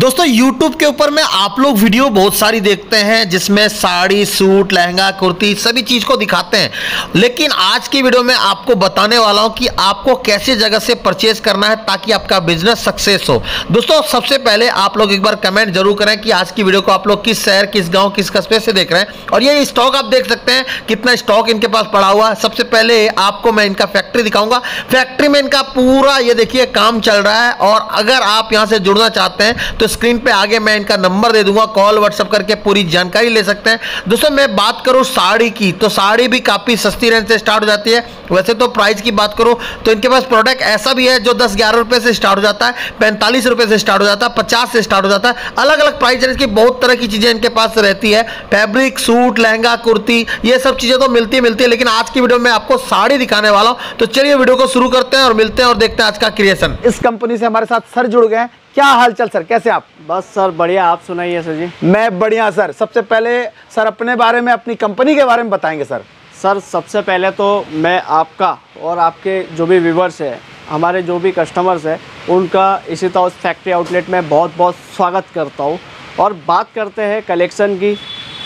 दोस्तों यूट्यूब के ऊपर में आप लोग वीडियो बहुत सारी देखते हैं जिसमें साड़ी सूट लहंगा कुर्ती सभी चीज़ को दिखाते हैं, लेकिन आज की वीडियो में आपको बताने वाला हूं कि आपको कैसे जगह से परचेज करना है ताकि आपका बिजनेस सक्सेस हो। दोस्तों सबसे पहले आप लोग एक बार कमेंट जरूर करें कि आज की वीडियो को आप लोग किस शहर, किस गाँव, किस कस्बे से देख रहे हैं। और ये स्टॉक आप देख सकते हैं कितना स्टॉक इनके पास पड़ा हुआ है। सबसे पहले आपको मैं इनका फैक्ट्री दिखाऊंगा। फैक्ट्री में इनका पूरा ये देखिए काम चल रहा है। और अगर आप यहाँ से जुड़ना चाहते हैं तो स्क्रीन पे आगे मैं इनका नंबर दे दूंगा, कॉल व्हाट्सएप करके पूरी जानकारी ले सकते हैं। दोस्तों मैं बात करूँ साड़ी की तो साड़ी भी काफ़ी सस्ती रेंज से स्टार्ट हो जाती है। वैसे तो प्राइस की बात करूँ तो इनके पास प्रोडक्ट ऐसा भी है जो 10-11 रुपये से स्टार्ट हो जाता है, 45 रुपये से स्टार्ट हो जाता है, 50 से स्टार्ट हो जाता है। अलग अलग प्राइस रेंज की बहुत तरह की चीज़ें इनके पास रहती है। फैब्रिक, सूट, लहंगा, कुर्ती ये सब चीज़ें तो मिलती है, लेकिन आज की वीडियो में आपको साड़ी दिखाने वाला हूँ। तो चलिए वीडियो को शुरू करते हैं और मिलते हैं और देखते हैं आज का क्रिएशन। इस कंपनी से हमारे साथ सर जुड़ गए। क्या हालचाल सर, कैसे आप? बस सर बढ़िया, आप सुनाइए सर जी। मैं बढ़िया सर। सबसे पहले सर अपने बारे में, अपनी कंपनी के बारे में बताएंगे सर। सर सबसे पहले तो मैं आपका और आपके जो भी व्यूवर्स है, हमारे जो भी कस्टमर्स हैं, उनका इशिता हाउस फैक्ट्री आउटलेट में बहुत बहुत स्वागत करता हूँ। और बात करते हैं कलेक्शन की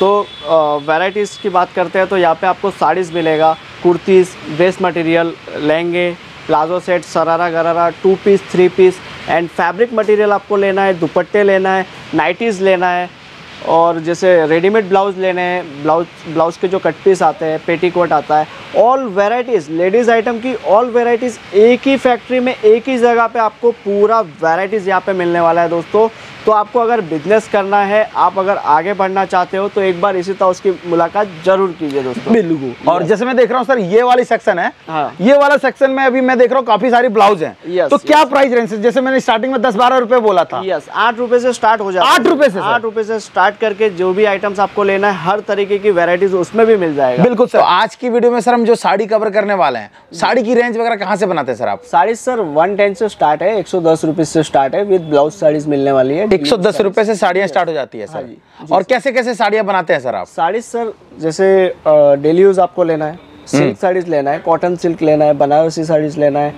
तो वैराइटीज़ की बात करते हैं तो यहाँ पे आपको साड़ीज़ मिलेगा, कुर्तीज़, वेस्ट मटेरियल, लहंगे, palazzo set, sharara gharara, 2 piece, 3 piece and fabric material आपको लेना है, दुपट्टे लेना है, नाइटीज़ लेना है और जैसे रेडीमेड ब्लाउज़ लेने हैं, ब्लाउज़ के जो कट पीस आते हैं, पेटीकोट आता है, ऑल वैराइटीज़ लेडीज़ आइटम की ऑल वैराइटीज़ एक ही फैक्ट्री में, एक ही जगह पे आपको पूरा वैराइटीज़ यहाँ पे मिलने वाला है। दोस्तों तो आपको अगर बिजनेस करना है, आप अगर आगे बढ़ना चाहते हो तो एक बार इशिता हाउस की मुलाकात जरूर कीजिए दोस्तों। बिल्कुल। और जैसे मैं देख रहा हूँ सर ये वाली सेक्शन है, हाँ। ये वाला सेक्शन में अभी मैं देख रहा हूँ काफी सारी ब्लाउज हैं, तो क्या प्राइस रेंज है? जैसे मैंने स्टार्टिंग में 10-12 रुपए बोला था। यस, 8 रुपए से स्टार्ट हो जाए, 8 रुपए से स्टार्ट करके जो भी आइटम्स आपको लेना है, हर तरीके की वेराइटीज उसमें भी मिल जाएगा। बिल्कुल सर। आज की वीडियो में सर हम जो साड़ी कवर करने वाले हैं, साड़ी की रेंज वगैरह कहाँ से बनाते हैं सर आप? साड़ी सर 110 से स्टार्ट है, 110 रुपए से स्टार्ट है, विद ब्लाउज साड़ीज मिलने वाली है। 110 रुपए से साड़ियाँ स्टार्ट हो जाती है सर। जी। और कैसे कैसे साड़ियाँ बनाते हैं सर आप? साड़ी सर जैसे डेली यूज आपको लेना है, सिल्क साड़ीज लेना है, कॉटन सिल्क लेना है, बनारसी साड़ीज लेना है,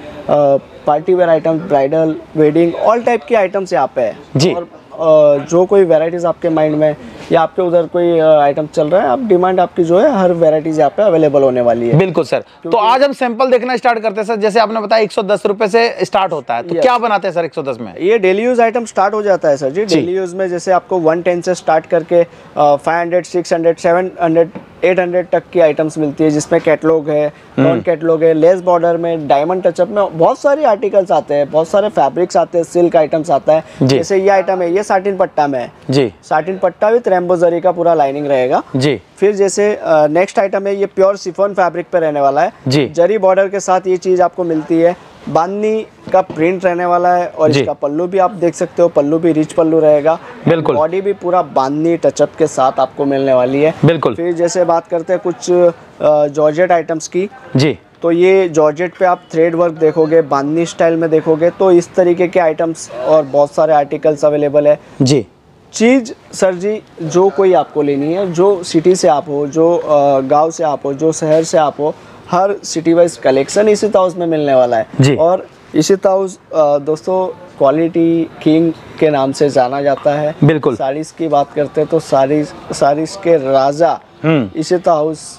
party wear item, bridal, wedding, all type के आइटम्स यहाँ पे है जी। और जो कोई वेराइटीज़ आपके माइंड में या आपके उधर कोई आइटम चल रहा है, आप डिमांड आपकी जो है हर वेराइटीज़ यहाँ पे अवेलेबल होने वाली है। बिल्कुल सर। तो आज हम सैंपल देखना स्टार्ट करते हैं सर। जैसे आपने बताया 110 रुपए से स्टार्ट होता है, तो क्या बनाते हैं सर 110 में? ये डेली यूज आइटम स्टार्ट हो जाता है सर जी। डेली यूज में जैसे आपको 110 से स्टार्ट करके 500, 600, 700, 800 तक की आइटम्स मिलती है, जिसमें कैटलॉग है, नॉन कैटलॉग है, लेस बॉर्डर में, डायमंड टचअप में बहुत सारे आर्टिकल्स आते हैं, बहुत सारे फैब्रिक्स आते हैं, सिल्क आइटम्स आता है। जैसे ये आइटम है, ये साटिन पट्टा में है जी, साटिन पट्टा विद रेम्बो जरी का पूरा लाइनिंग रहेगा जी। फिर जैसे नेक्स्ट आइटम है, ये प्योर शिफॉन फैब्रिक पे रहने वाला है जी, जरी बॉर्डर के साथ ये चीज आपको मिलती है, बांधनी का प्रिंट रहने वाला है। और इसका पल्लू भी आप देख सकते हो, पल्लू भी रिच पल्लू रहेगा। बिल्कुल। बॉडी भी पूरा बांधनी टचअप के साथ आपको मिलने वाली है। बिल्कुल। फिर जैसे बात करते हैं कुछ जॉर्जेट आइटम्स की जी, तो ये जॉर्जेट पे आप थ्रेड वर्क देखोगे, बांधनी स्टाइल में देखोगे, तो इस तरीके के आइटम्स और बहुत सारे आर्टिकल्स अवेलेबल है जी। चीज़ सर जी जो कोई आपको लेनी है, जो सिटी से आप हो, जो गांव से आप हो, जो शहर से आप हो, हर city wise collection Ishita house में मिलने वाला है जी। और इशिता हाउस दोस्तों क्वालिटी किंग के नाम से जाना जाता है। बिल्कुल। साड़ीज की बात करते हैं तो साड़ीज के राजा इशिता हाउस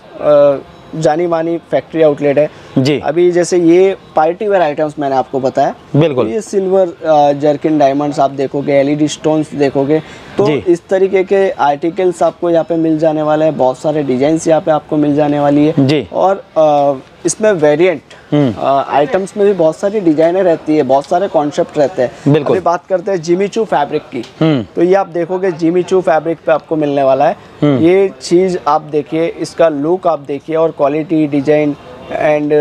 जानी मानी फैक्ट्री आउटलेट है जी। अभी जैसे ये पार्टी वेयर आइटम्स मैंने आपको बताया। बिल्कुल। ये सिल्वर जर्किन डायमंड्स आप देखोगे, एलईडी स्टोन्स देखोगे, तो इस तरीके के आर्टिकल्स आपको यहाँ पे मिल जाने वाला है। बहुत सारे डिजाइन्स यहाँ पे आपको मिल जाने वाली है जी। और इसमें वेरिएंट आइटम्स में भी बहुत सारी डिजाइनें रहती है, बहुत सारे कॉन्सेप्ट रहते हैं। बिल्कुल। बात करते हैं जिमीचू फैब्रिक की, तो ये आप देखोगे जिमीचू फैब्रिक पे आपको मिलने वाला है। ये चीज आप देखिए, इसका लुक आप देखिए और क्वालिटी, डिजाइन एंड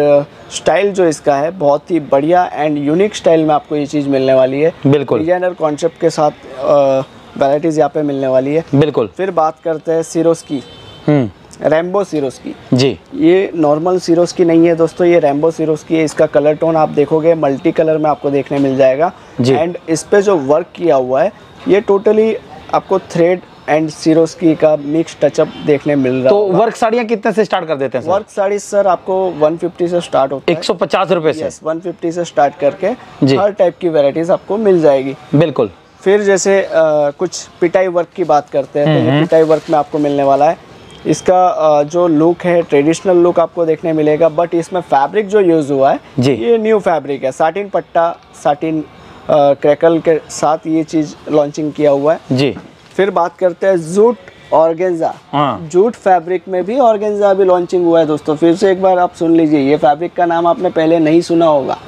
स्टाइल जो इसका है बहुत ही बढ़िया एंड यूनिक स्टाइल में आपको ये चीज मिलने वाली है। बिल्कुल। डिजाइनर कॉन्सेप्ट के साथ वेराइटीज यहाँ पे मिलने वाली है। बिल्कुल। फिर बात करते हैं सिरोस की, रेम्बो सिरोस की जी। ये नॉर्मल सिरोस की नहीं है दोस्तों, ये रेम्बो सिरोस की है। इसका कलर टोन आप देखोगे मल्टी कलर में आपको देखने मिल जाएगा जी। एंड इस पे जो वर्क किया हुआ है, ये टोटली आपको थ्रेड एंड सिरोस की का मिक्स टचअप देखने मिल रहा है। तो वर्क साड़ियाँ कितने से स्टार्ट कर देते हैं सर? वर्क साड़ी सर आपको 150 से स्टार्ट होती है, 150 रुपये से। 150 से स्टार्ट करके हर टाइप की वेराइटीज आपको मिल जाएगी। बिल्कुल। फिर जैसे कुछ पिटाई वर्क की बात करते हैं तो ये पिटाई वर्क में आपको मिलने वाला है। इसका जो लुक है ट्रेडिशनल लुक आपको देखने मिलेगा, बट इसमें फैब्रिक जो यूज़ हुआ है ये न्यू फैब्रिक है। साटिन पट्टा, साटिन क्रैकल के साथ ये चीज़ लॉन्चिंग किया हुआ है जी। फिर बात करते हैं जूट ऑर्गेन्जा। जूट फैब्रिक में भी ऑर्गेन्जा अभी लॉन्चिंग हुआ है दोस्तों, फिर से एक बार आप सुन लीजिए। ये फैब्रिक का नाम आपने पहले नहीं सुना होगा,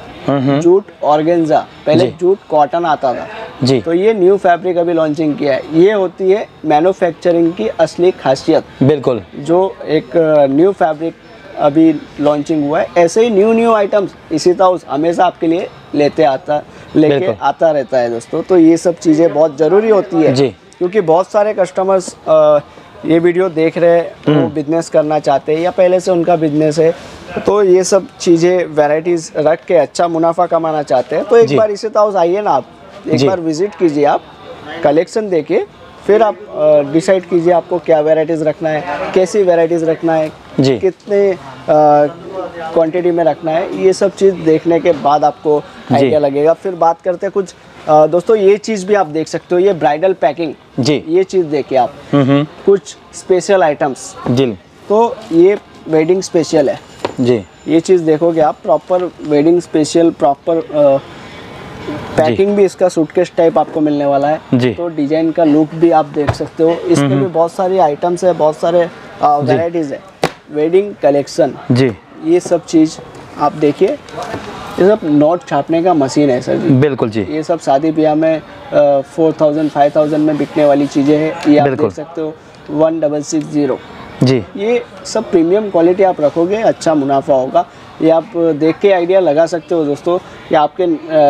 जूट ऑर्गेन्जा। पहले जूट कॉटन आता था जी, तो ये न्यू फैब्रिक अभी लॉन्चिंग किया है। ये होती है मैन्युफैक्चरिंग की असली खासियत। बिल्कुल, जो एक न्यू फैब्रिक अभी लॉन्चिंग हुआ है, ऐसे ही new new items Ishita house हमेशा आपके लिए लेके आता रहता है दोस्तों। तो ये सब चीज़ें बहुत ज़रूरी होती है जी, क्योंकि बहुत सारे कस्टमर्स ये वीडियो देख रहे हैं, वो बिजनेस करना चाहते हैं या पहले से उनका बिजनेस है, तो ये सब चीज़ें वैरायटीज़ रख के अच्छा मुनाफा कमाना चाहते हैं। तो एक बार इशिता हाउस आइए ना, आप एक बार विजिट कीजिए, आप कलेक्शन देखिए, फिर आप डिसाइड कीजिए आपको क्या वैरायटीज़ रखना है, कैसी वैरायटीज़ रखना है, कितने क्वांटिटी में रखना है। ये सब चीज़ देखने के बाद आपको आइडिया लगेगा। फिर बात करते हैं कुछ दोस्तों, ये चीज़ भी आप देख सकते हो, ये ब्राइडल पैकिंग जी। ये चीज़ देखिए आप, कुछ स्पेशल आइटम्स जी, तो ये वेडिंग स्पेशल है जी। ये चीज़ देखोगे आप, proper wedding special, proper packing भी इसका सूटकेस टाइप आपको मिलने वाला है। तो डिजाइन का लुक भी आप देख सकते हो। इसमें भी बहुत सारी आइटम्स है, बहुत सारे वैरायटीज है। वेडिंग कलेक्शन जी, ये सब चीज़ आप देखिए। ये सब नोट छापने का मशीन है सर जी। बिल्कुल जी, ये सब शादी ब्याह में 4000-5000 में बिकने वाली चीज़ें हैं, ये आप देख सकते हो। 1660 जी, ये सब प्रीमियम क्वालिटी आप रखोगे, अच्छा मुनाफा होगा। ये आप देख के आइडिया लगा सकते हो दोस्तों, कि आपके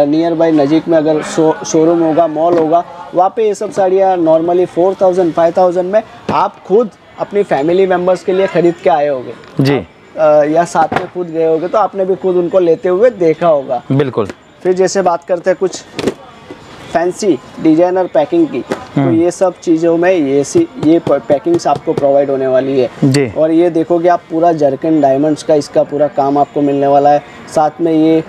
नियर बाय नज़दीक में अगर शोरूम होगा, मॉल होगा, वहाँ पे ये सब साड़ियाँ नॉर्मली 4000-5000 में आप खुद अपनी फैमिली मेम्बर्स के लिए ख़रीद के आए होगे जी, या साथ में खुद गए होगे, तो आपने भी खुद उनको लेते हुए देखा होगा। बिल्कुल। फिर जैसे बात करते हैं कुछ फैंसी डिजाइनर पैकिंग की, तो ये सब चीज़ों में ये पैकिंग्स आपको प्रोवाइड होने वाली है जी। और ये देखोगे आप, पूरा जर्किन डायमंड्स का इसका पूरा काम आपको मिलने वाला है। साथ में ये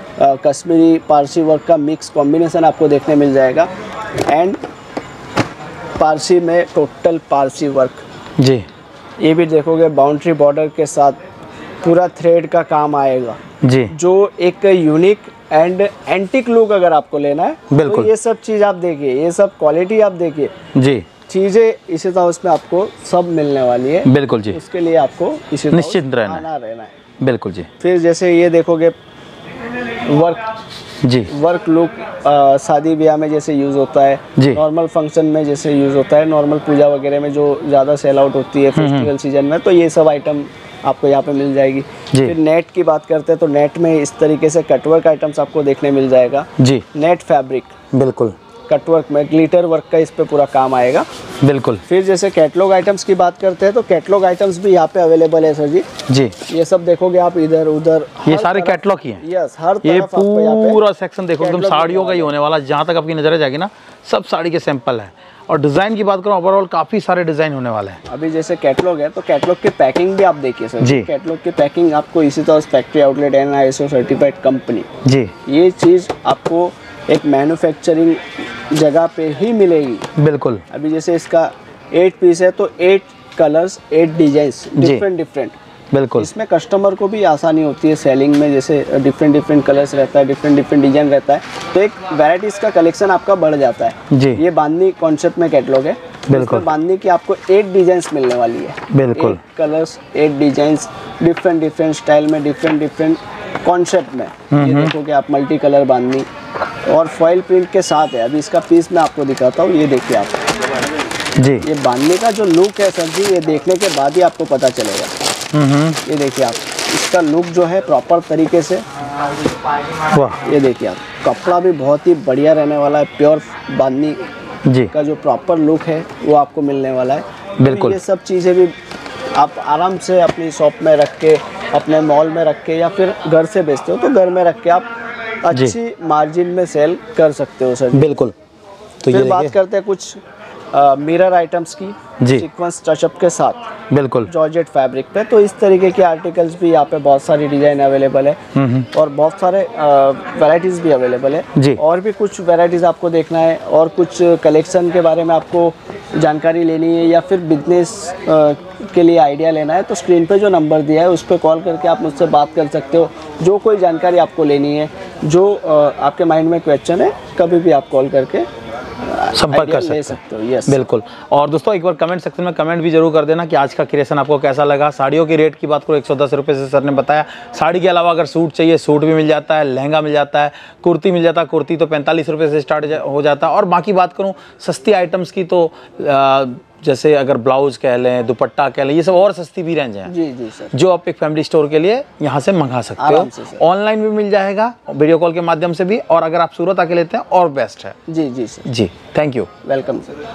कश्मीरी पारसी वर्क का मिक्स कॉम्बिनेशन आपको देखने मिल जाएगा, एंड पारसी में टोटल पारसी वर्क जी। ये भी देखोगे बाउंड्री बॉर्डर के साथ पूरा थ्रेड का काम आएगा जी, जो एक यूनिक एंड एंटीक लुक अगर आपको लेना है। बिल्कुल। तो ये सब चीज़ आप देखिए, ये सब क्वालिटी आप देखिए जी। चीज़ें इशिता हाउस में आपको सब मिलने वाली है। बिल्कुल जी, उसके लिए आपको इशिता हाउस निश्चित रहना है। बिल्कुल जी। फिर जैसे ये देखोगे वर्क जी, वर्क लुक शादी ब्याह में जैसे यूज़ होता है, नॉर्मल फंक्शन में जैसे यूज़ होता है, नॉर्मल पूजा वगैरह में जो ज़्यादा सेल आउट होती है फेस्टिवल सीजन में, तो ये सब आइटम आपको यहाँ पे मिल जाएगी। फिर नेट की बात करते हैं, तो नेट में इस तरीके से कटवर्क आइटम्स आपको देखने मिल जाएगा जी। नेट फैब्रिक, बिल्कुल, कटवर्क में ग्लिटर वर्क का इस पे पूरा काम आएगा। बिल्कुल। फिर जैसे कैटलॉग आइटम्स की बात करते हैं, तो कैटलॉग आइटम्स भी यहाँ पे अवेलेबल है सर जी। जी, ये सब देखोगे आप, इधर उधर ये सारे कैटलॉग ही हैं। यस, हर तरफ पूरा सेक्शन देखो, एकदम साड़ियों का ही होने वाला, जहाँ तक आपकी नजर जाएगी ना, सब साड़ी के सैंपल है। और डिजाइन की बात करूँ, ओवरऑल काफी सारे डिजाइन होने वाले हैं। अभी जैसे कैटलॉग है, तो कैटलॉग की पैकिंग भी आप देखिए सर जी। कैटलॉग की पैकिंग आपको Ishita house factory outlet and ISO certified company जी, ये चीज आपको एक मैन्युफैक्चरिंग जगह पे ही मिलेगी। बिल्कुल। अभी जैसे इसका 8 पीस है, तो 8 कलर्स 8 डिजाइन्स डिफरेंट। बिल्कुल। इसमें कस्टमर को भी आसानी होती है सेलिंग में, जैसे डिफरेंट कलर्स रहता है, डिफरेंट डिजाइन रहता है, तो एक वैराइटीज़ का कलेक्शन आपका बढ़ जाता है जी। ये बांधनी कॉन्सेप्ट में कैटलॉग है। बिल्कुल। बांधनी की आपको 8 डिजाइन्स मिलने वाली है। बिल्कुल। 8 कलर्स 8 डिजाइन्स डिफरेंट स्टाइल में, डिफरेंट कॉन्सेप्ट में। ये देखोगे आप, मल्टी कलर बांधनी और फॉइल प्रिंट के साथ है। अभी इसका पीस मैं आपको दिखाता हूँ, ये देखिए आप जी। ये बांधने का जो लुक है सर जी, ये देखने के बाद ही आपको पता चलेगा। ये देखिए आप, इसका लुक जो है प्रॉपर तरीके से, वाह। ये देखिए आप, कपड़ा भी बहुत ही बढ़िया रहने वाला है, प्योर बांधनी जी का जो प्रॉपर लुक है वो आपको मिलने वाला है। बिल्कुल। ये सब चीज़ें भी आप आराम से अपनी शॉप में रख के, अपने मॉल में रख के, या फिर घर से बेचते हो तो घर में रख के आप अच्छी मार्जिन में सेल कर सकते हो सर। बिल्कुल। तो ये बात करते हैं कुछ मिरर आइटम्स की सीक्वेंस टचअप के साथ बिल्कुल जॉर्जेट फैब्रिक पे। तो इस तरीके के आर्टिकल्स भी यहाँ पे बहुत सारी डिजाइन अवेलेबल है और बहुत सारे वैरायटीज भी अवेलेबल है जी। और भी कुछ वैरायटीज आपको देखना है और कुछ कलेक्शन के बारे में आपको जानकारी लेनी है या फिर बिजनेस के लिए आइडिया लेना है तो स्क्रीन पे जो नंबर दिया है उस पर कॉल करके आप मुझसे बात कर सकते हो। जो कोई जानकारी आपको लेनी है, जो आपके माइंड में क्वेश्चन है, कभी भी आप कॉल करके संपर्क कर सकते हो। यस बिल्कुल। और दोस्तों एक बार कमेंट सेक्शन में कमेंट भी जरूर कर देना कि आज का क्रिएशन आपको कैसा लगा। साड़ियों के रेट की बात करो 110 रुपये से सर ने बताया। साड़ी के अलावा अगर सूट चाहिए सूट भी मिल जाता है, लहंगा मिल जाता है, कुर्ती मिल जाता है, कुर्ती तो 45 रुपये से स्टार्ट हो जाता है। और बाकी बात करूँ सस्ती आइटम्स की तो जैसे अगर ब्लाउज कह लें, दुपट्टा कह लें, ये सब और सस्ती भी रेंज है जी जी सर, जो आप एक फैमिली स्टोर के लिए यहाँ से मंगा सकते हो। ऑनलाइन भी मिल जाएगा, वीडियो कॉल के माध्यम से भी, और अगर आप सूरत आके लेते हैं और बेस्ट है जी जी sir ji. Thank you, welcome sir.